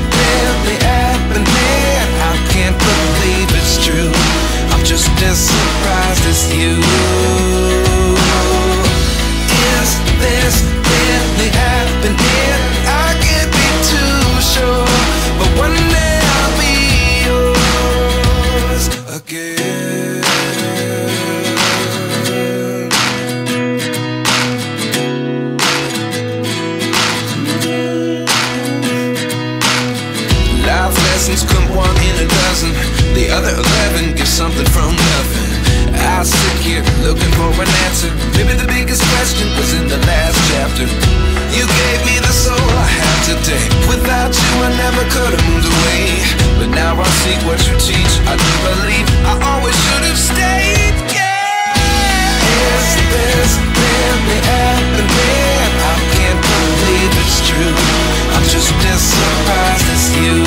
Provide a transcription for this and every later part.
really happening? I can't believe it's true. I'm just as surprised as you. Is this really happening? I can't be too sure, but one day I'll be yours again. Life lessons come one in a dozen, the other 11 get something from nothing. I sit here looking for an answer. Maybe the biggest question was in the last chapter. You gave me the soul I have today. Without you I never could have moved away, but now I see what you teach. I do believe I always should have stayed, yeah. Is this really happening? I can't believe it's true. I'm just as surprised as you.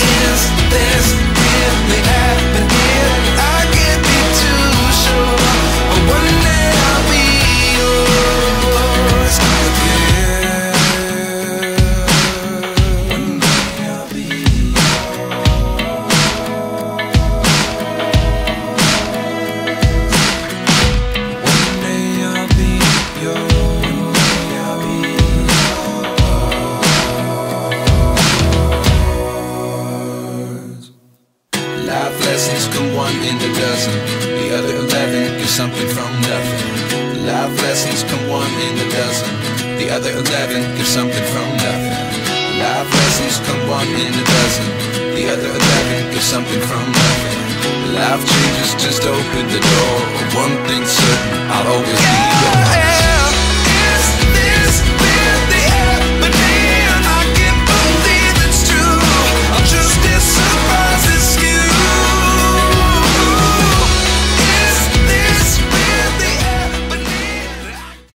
Is this really happening? I can't be too sure, but one day I'll be yours again. One day I'll be yours. One day I'll be yours. Lessons come one in a dozen, the other 11 get something from nothing. Life lessons come one in a dozen, the other 11 get something from nothing. Life lessons come one in a dozen, the other 11 get something from nothing. Life changes, just open the door. One thing's certain, I'll always be yours.